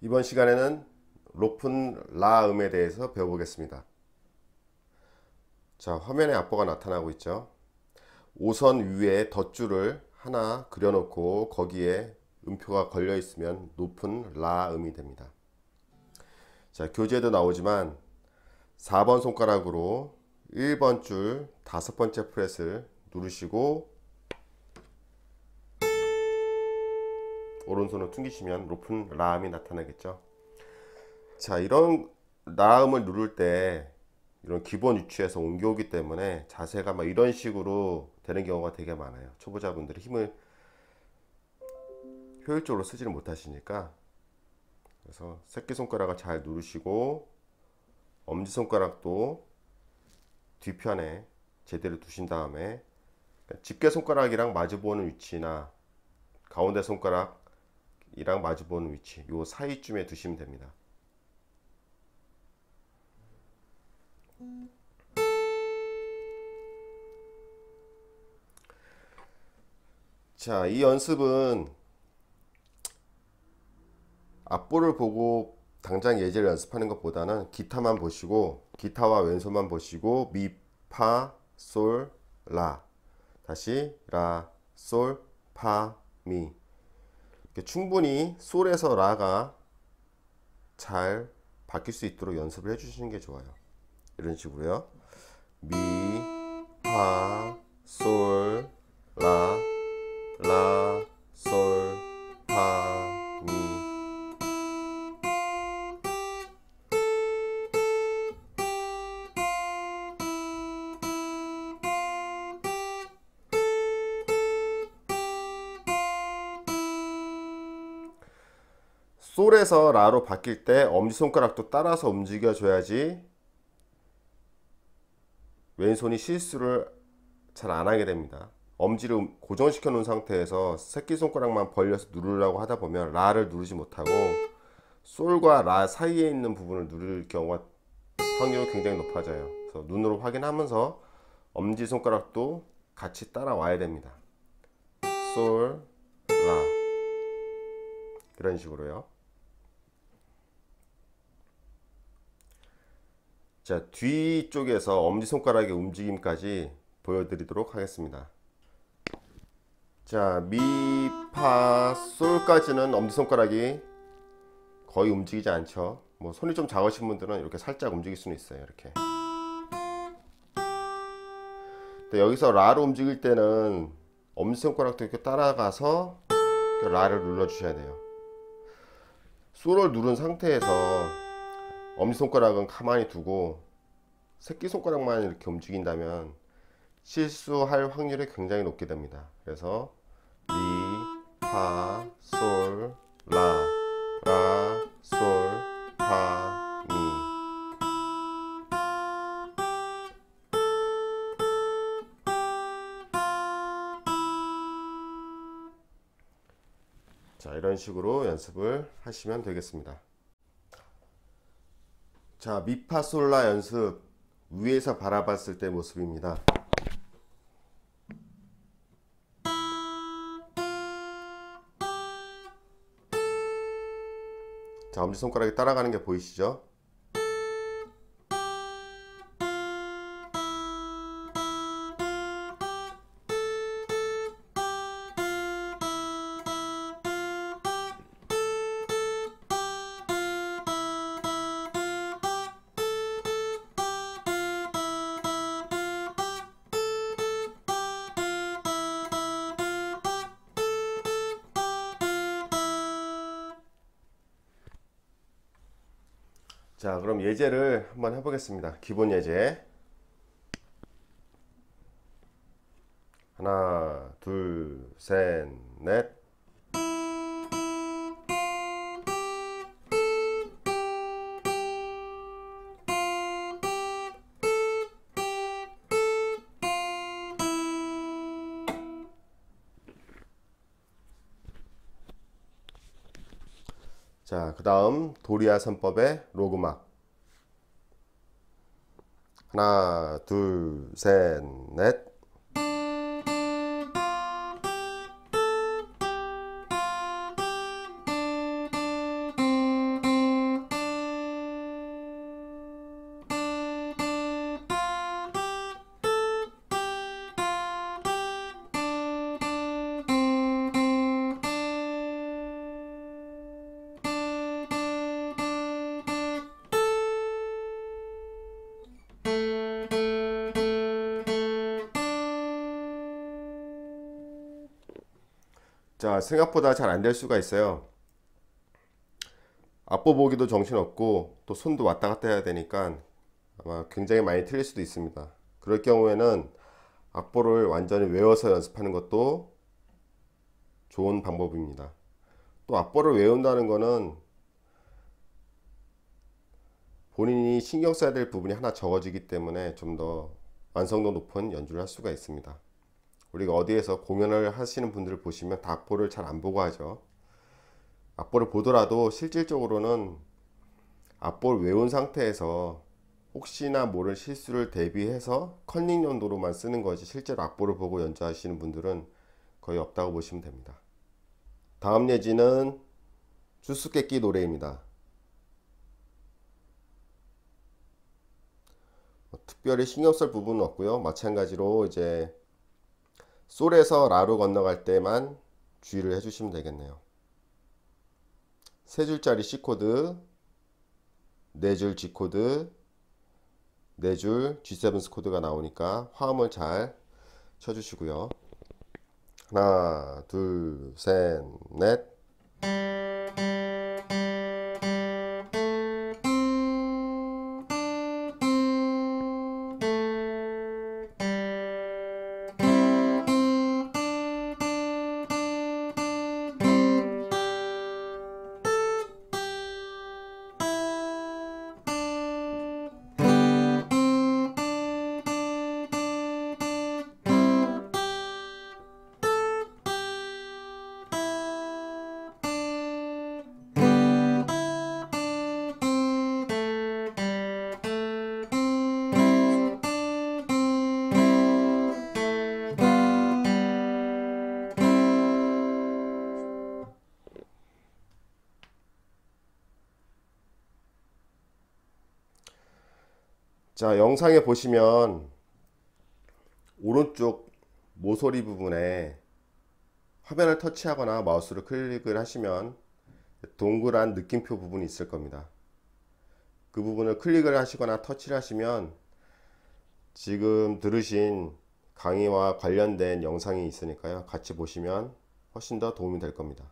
이번 시간에는 높은 라 음에 대해서 배워보겠습니다. 자, 화면에 악보가 나타나고 있죠. 오선 위에 덧줄을 하나 그려놓고 거기에 음표가 걸려 있으면 높은 라 음이 됩니다. 자, 교재에도 나오지만 4번 손가락으로 1번 줄 5번째 프렛을 누르시고 오른손으로 튕기시면 높은 라음이 나타나겠죠. 자, 이런 라음을 누를 때 이런 기본 위치에서 옮겨오기 때문에 자세가 막 이런 식으로 되는 경우가 되게 많아요. 초보자분들이 힘을 효율적으로 쓰지를 못하시니까. 그래서 새끼손가락을 잘 누르시고 엄지손가락도 뒤편에 제대로 두신 다음에 집게손가락이랑 마주보는 위치나 가운데 손가락이랑 마주보는 위치, 요 사이쯤에 두시면 됩니다. 자, 이 연습은 악보를 보고 당장 예제를 연습하는 것보다는 기타만 보시고, 기타와 왼손만 보시고 미, 파, 솔, 라, 다시 라, 솔, 파, 미, 이렇게 충분히 솔에서 라가 잘 바뀔 수 있도록 연습을 해주시는 게 좋아요. 이런 식으로요. 미, 파, 솔, 라, 라, 솔, 파, 미. 솔에서 라로 바뀔 때 엄지손가락도 따라서 움직여 줘야지 왼손이 실수를 잘 안 하게 됩니다. 엄지를 고정시켜 놓은 상태에서 새끼손가락만 벌려서 누르려고 하다 보면 라를 누르지 못하고 솔과 라 사이에 있는 부분을 누를 경우가 확률이 굉장히 높아져요. 그래서 눈으로 확인하면서 엄지손가락도 같이 따라와야 됩니다. 솔, 라, 이런 식으로요. 자, 뒤쪽에서 엄지손가락의 움직임까지 보여드리도록 하겠습니다. 자, 미, 파, 솔까지는 엄지손가락이 거의 움직이지 않죠. 뭐 손이 좀 작으신 분들은 이렇게 살짝 움직일 수는 있어요. 이렇게. 근데 여기서 라로 움직일 때는 엄지손가락도 이렇게 따라가서 이렇게 라를 눌러주셔야 돼요. 솔을 누른 상태에서 엄지손가락은 가만히 두고 새끼손가락만 이렇게 움직인다면 실수할 확률이 굉장히 높게 됩니다. 그래서 미, 파, 솔, 라, 라, 솔, 파, 미. 자, 이런 식으로 연습을 하시면 되겠습니다. 자, 미파솔라 연습, 위에서 바라봤을 때 모습입니다. 자, 엄지손가락이 따라가는 게 보이시죠? 자, 그럼 예제를 한번 해보겠습니다. 기본 예제 하나, 둘, 셋, 넷. 자, 그 다음 도리아 선법의 로그막 하나, 둘, 셋, 넷. 자, 생각보다 잘 안 될 수가 있어요. 앞보기도 정신없고 또 손도 왔다 갔다 해야 되니까 아마 굉장히 많이 틀릴 수도 있습니다. 그럴 경우에는 악보를 완전히 외워서 연습하는 것도 좋은 방법입니다. 또 악보를 외운다는 거는 본인이 신경 써야 될 부분이 하나 적어지기 때문에 좀 더 완성도 높은 연주를 할 수가 있습니다. 우리가 어디에서 공연을 하시는 분들을 보시면 다 악보를 잘 안 보고 하죠. 악보를 보더라도 실질적으로는 악보를 외운 상태에서 혹시나 모를 실수를 대비해서 컨닝 용도로만 쓰는 것이 실제로 악보를 보고 연주하시는 분들은 거의 없다고 보시면 됩니다. 다음 예지는 수수께끼 노래입니다. 특별히 신경 쓸 부분은 없고요. 마찬가지로 이제 솔에서 라로 건너갈 때만 주의를 해주시면 되겠네요. 세 줄짜리 C코드, 네 줄 G코드, 네 줄 G7 코드가 나오니까 화음을 잘 쳐주시고요. 하나, 둘, 셋, 넷. 자, 영상에 보시면 오른쪽 모서리 부분에 화면을 터치하거나 마우스를 클릭을 하시면 동그란 느낌표 부분이 있을 겁니다. 그 부분을 클릭을 하시거나 터치를 하시면 지금 들으신 강의와 관련된 영상이 있으니까요. 같이 보시면 훨씬 더 도움이 될 겁니다.